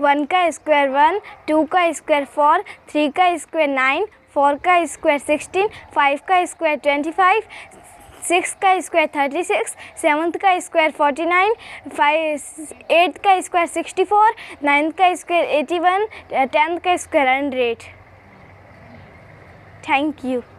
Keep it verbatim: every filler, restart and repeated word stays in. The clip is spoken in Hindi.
वन का स्क्वायर वन, टू का स्क्वायर फोर, थ्री का स्क्वायर नाइन, फोर का स्क्वायर सिक्सटीन, फाइव का स्क्वायर ट्वेंटी फाइव, सिक्स का स्क्वायर थर्टी सिक्स, सेवन्थ का square forty nine, five eight का स्क्वायर सिक्सटी फोर, नाइन्थ का स्क्वायर एटी वन, टेंथ का स्क्वायर हंड्रेड। Thank you.